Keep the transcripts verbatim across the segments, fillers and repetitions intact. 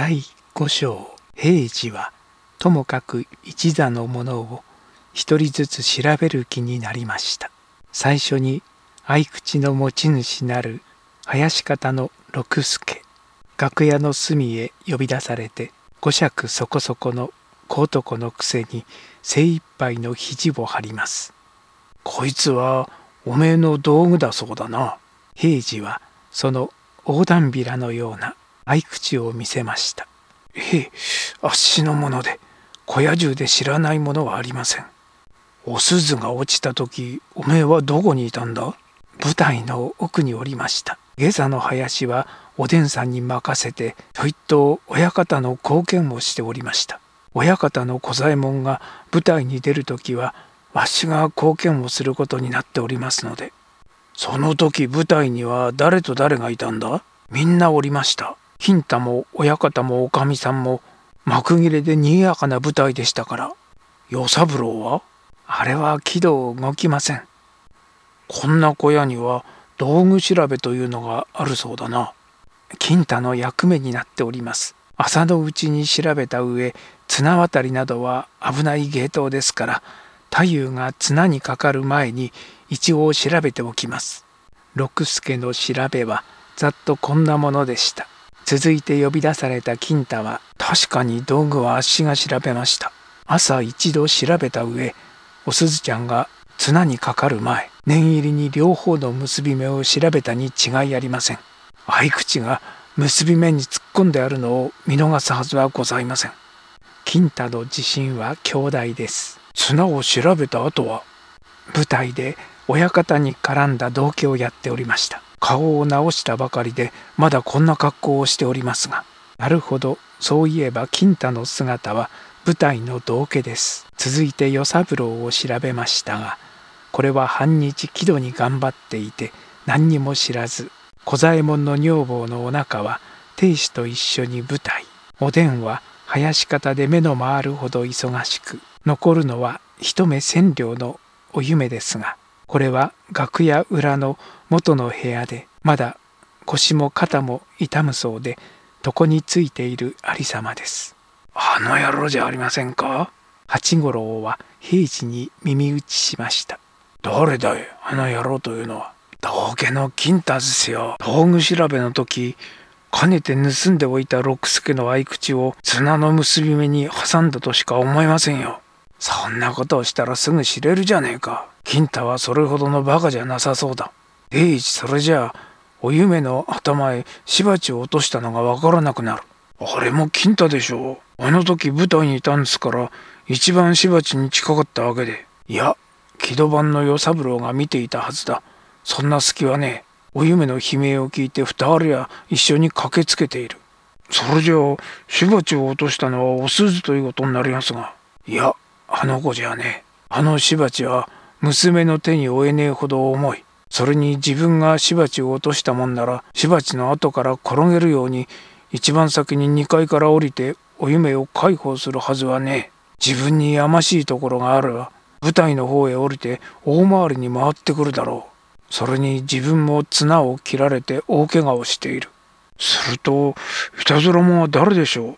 だいご章平次はともかく一座のものを一人ずつ調べる気になりました。最初に合口の持ち主なる林方の六助、楽屋の隅へ呼び出されて五尺そこそこの小男のくせに精一杯の肘を張ります。こいつはおめえの道具だそうだな。平次はその横断びらのような合口を見せました。へえ、あっしのもので、小屋中で知らないものはありません。お鈴が落ちた時、おめえはどこにいたんだ？舞台の奥におりました。下座の林はおでんさんに任せて、ちょいと親方の貢献をしておりました。親方の小左衛門が舞台に出る時は、わしが貢献をすることになっておりますので。その時舞台には誰と誰がいたんだ？みんなおりました。金太も親方もおかみさんも幕切れでにぎやかな舞台でしたから。与三郎は？あれは気道動きません。こんな小屋には道具調べというのがあるそうだな。金太の役目になっております。朝のうちに調べた上、綱渡りなどは危ない芸当ですから、太夫が綱にかかる前に一応調べておきます。六助の調べはざっとこんなものでした。続いて呼び出された金太は、確かに道具はあっしが調べました。朝一度調べた上、おすずちゃんが綱にかかる前、念入りに両方の結び目を調べたに違いありません。合口が結び目に突っ込んであるのを見逃すはずはございません。金太の自信は強大です。綱を調べた後は、舞台で親方に絡んだ道化をやっておりました。顔を直したばかりでまだこんな格好をしておりますが。なるほど、そういえば金太の姿は舞台の道化です。続いて与三郎を調べましたが、これは半日気度に頑張っていて何にも知らず、小左衛門の女房のお腹は亭主と一緒に舞台、おでんは林方で目の回るほど忙しく、残るのは一目千両のお夢ですが、これは楽屋裏の元の部屋で、まだ腰も肩も痛むそうで、床についている有様です。あの野郎じゃありませんか？八五郎は平次に耳打ちしました。誰だい、あの野郎というのは。道家の金太ですよ。道具調べの時、かねて盗んでおいた六助の合口を綱の結び目に挟んだとしか思えませんよ。そんなことをしたらすぐ知れるじゃねえか。金太はそれほどのバカじゃなさそうだ。第一、それじゃあお夢の頭へしばちを落としたのがわからなくなる。あれも金太でしょう。あの時舞台にいたんですから、一番しばちに近かったわけで。いや、木戸番の与三郎が見ていたはずだ。そんな隙はねえ。お夢の悲鳴を聞いて二人や一緒に駆けつけている。それじゃあしばちを落としたのはお鈴ということになりますが。いや、あの子じゃねえ。あのしばちは娘の手に負えねえほど重い。それに自分がしばちを落としたもんなら、しばちの後から転げるように一番先ににかいから降りてお夢を介抱するはずはねえ。自分にやましいところがあれば舞台の方へ降りて大回りに回ってくるだろう。それに自分も綱を切られて大怪我をしている。するといたずら者は誰でしょう。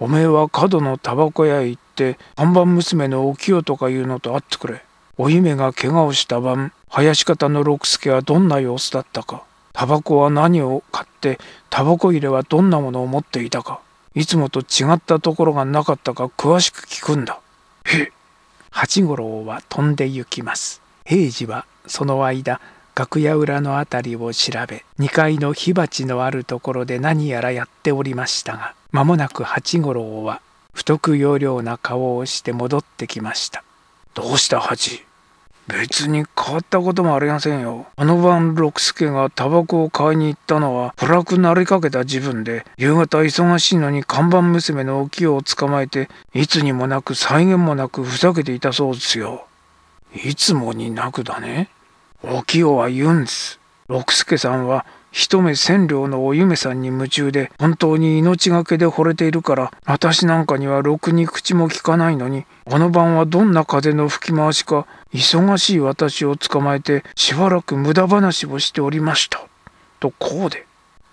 おめえは角のタバコ屋へ行って看板娘のお清とかいうのと会ってくれ。お夢が怪我をした晩、林方の六助はどんな様子だったか、タバコは何を買ってタバコ入れはどんなものを持っていたか、いつもと違ったところがなかったか詳しく聞くんだ。へっ。八五郎は飛んで行きます。平次はその間楽屋裏のあたりを調べ、にかいの火鉢のあるところで何やらやっておりましたが、間もなく八五郎は太く要領な顔をして戻ってきました。どうした八？別に変わったこともありませんよ。あの晩六助がタバコを買いに行ったのは暗くなりかけた自分で、夕方忙しいのに看板娘のお清を捕まえて、いつにもなく際限もなくふざけていたそうですよ。いつもになくだね。お清は言うんです。六助さんは一目千両のお夢さんに夢中で、本当に命がけで惚れているから、私なんかにはろくに口も利かないのに、あの晩はどんな風の吹き回しか、忙しい私を捕まえて、しばらく無駄話をしておりました。とこうで。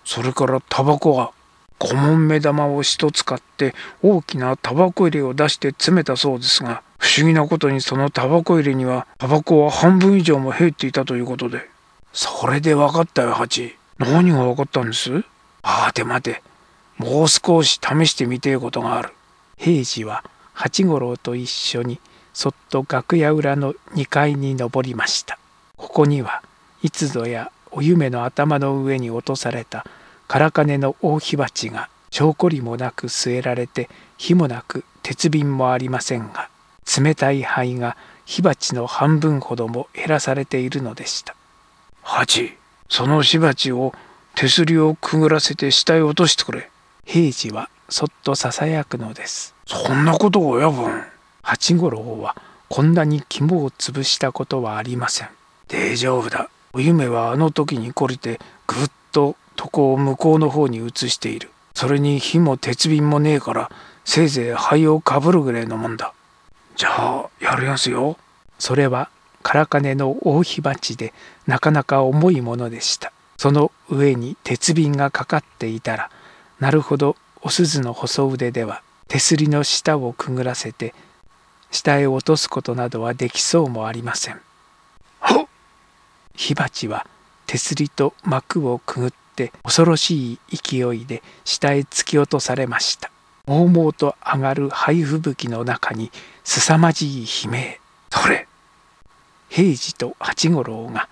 それからタバコは、五文目玉を一つ買って大きなタバコ入れを出して詰めたそうですが、不思議なことにそのタバコ入れにはタバコは半分以上も入っていたということで。それで分かったよ、ハチ。何が分かったんです？ああ、て待て。もう少し試してみてえことがある。平次は八五郎と一緒にそっと楽屋裏のにかいに登りました。ここにはいつぞやおゆめの頭の上に落とされた唐金の大火鉢が証拠りもなく据えられて、火もなく鉄瓶もありませんが、冷たい灰が火鉢の半分ほども減らされているのでした。八、その火鉢を手すりをくぐらせて下へ落としてくれ。平次はそっとささやくのです。そんなことを親分。八五郎はこんなに肝を潰したことはありません。大丈夫だ。お夢はあの時に懲りてぐっと床を向こうの方に移している。それに火も鉄瓶もねえから、せいぜい灰をかぶるぐらいのもんだ。じゃあやるやすよ。それは唐金の大火鉢でなかなか重いものでした。その上に鉄瓶がかかっていたら、なるほどお鈴の細腕では手すりの下をくぐらせて下へ落とすことなどはできそうもありません。はっ！火鉢は手すりと幕をくぐって恐ろしい勢いで下へ突き落とされました。もうもうと上がる灰吹雪の中にすさまじい悲鳴。それ！平次と八五郎が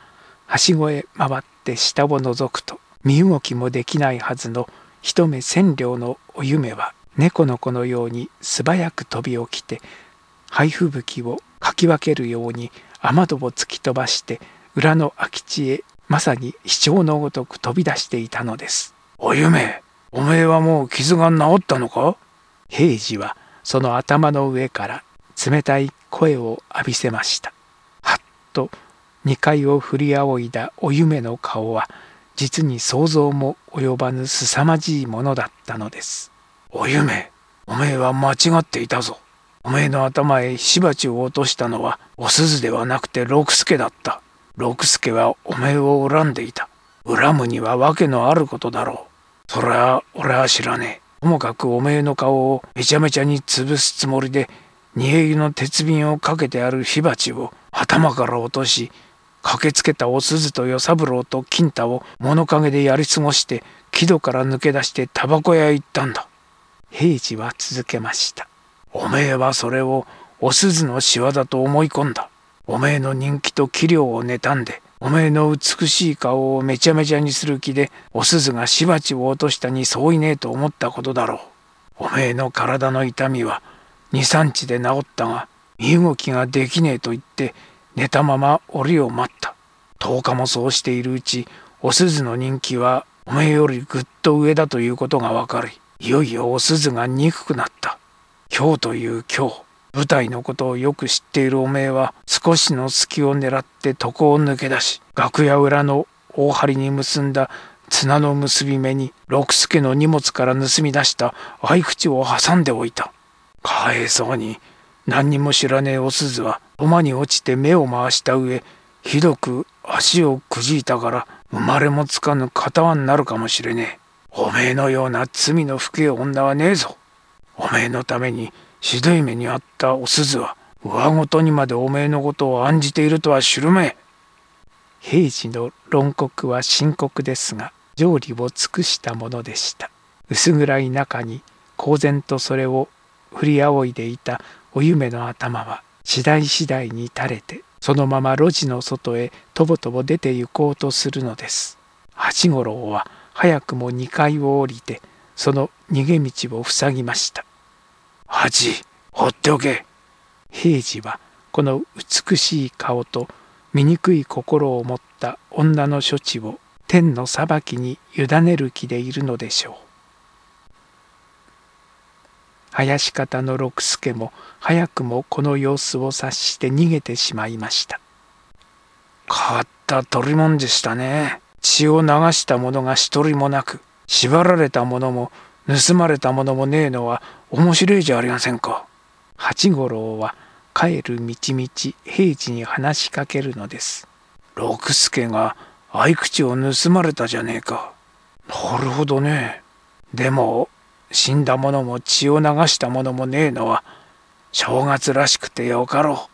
はしごへ回って下を覗くと、身動きもできないはずの一目千両のお夢は猫の子のように素早く飛び起きて、灰吹雪をかき分けるように雨戸を突き飛ばして裏の空き地へまさに飛鳥のごとく飛び出していたのです。お夢、おめえはもう傷が治ったのか？平次はその頭の上から冷たい声を浴びせました。はっとにかいを振り仰いだお夢の顔は、実に想像も及ばぬすさまじいものだったのです。お夢、おめえは間違っていたぞ。おめえの頭へ火鉢を落としたのはお鈴ではなくて六助だった。六助はおめえを恨んでいた。恨むには訳のあることだろう。そりゃ俺は知らねえ。ともかくおめえの顔をめちゃめちゃに潰すつもりで、煮え湯の鉄瓶をかけてある火鉢を頭から落とし、駆けつけたお鈴と与三郎と金太を物陰でやり過ごして木戸から抜け出してタバコ屋へ行ったんだ。平次は続けました。おめえはそれをお鈴の仕業と思い込んだ。おめえの人気と器量を妬んで、おめえの美しい顔をめちゃめちゃにする気で、お鈴が火鉢を落としたに相違ねえと思ったことだろう。おめえの体の痛みは二三日で治ったが、身動きができねえと言って寝たまま折を待った。十日もそうしているうち、お鈴の人気はおめえよりぐっと上だということがわかり、いよいよお鈴が憎くなった。今日という今日、舞台のことをよく知っているおめえは少しの隙を狙って床を抜け出し、楽屋裏の大梁に結んだ綱の結び目に六助の荷物から盗み出した合口を挟んでおいた。かわいそうに何にも知らねえお鈴は土間に落ちて目を回した上、ひどく足をくじいたから生まれもつかぬ片輪になるかもしれねえ。おめえのような罪の深え女はねえぞ。おめえのためにひどい目にあったお鈴は上ごとにまでおめえのことを案じているとは知るめえ。平次の論告は深刻ですが、条理を尽くしたものでした。薄暗い中に公然とそれを振り仰いでいたお夢の頭は次第次第に垂れて、そのまま路地の外へとぼとぼ出て行こうとするのです。八五郎は早くもにかいを降りてその逃げ道を塞ぎました。八、放っておけ。平次はこの美しい顔と醜い心を持った女の処置を天の裁きに委ねる気でいるのでしょう。林方の六助も早くもこの様子を察して逃げてしまいました。変わった取りもんでしたね。血を流した者が一人もなく、縛られた者も盗まれたものもねえのは面白いじゃありませんか。八五郎は帰るみちみち平次に話しかけるのです。六助が合口を盗まれたじゃねえか。なるほどね。でも死んだ者も血を流した者もねえのは正月らしくてよかろ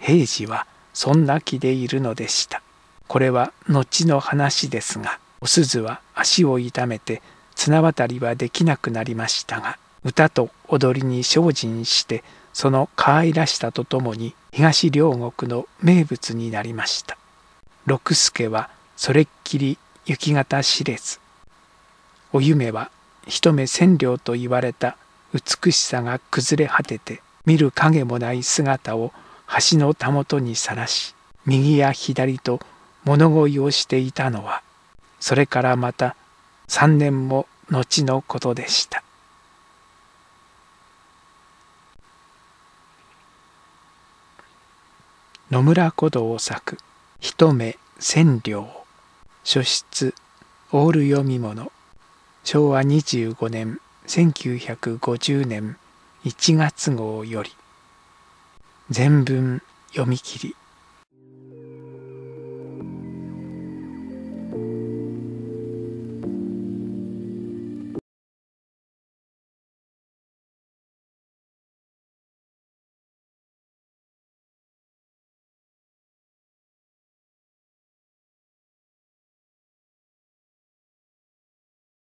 う。平次はそんな気でいるのでした。これは後の話ですが、お鈴は足を痛めて綱渡りはできなくなりましたが、歌と踊りに精進してその可愛らしさとともに東両国の名物になりました。六助はそれっきり行き方知れず、お夢は一目千両と言われた美しさが崩れ果てて、見る影もない姿を橋のたもとにさらし、右や左と物乞いをしていたのは、それからまた三年も後のことでした。野村古道作「一目千両」書出オール読み物昭和にじゅうごねんせんきゅうひゃくごじゅうねんいちがつ号より。全文読み切り。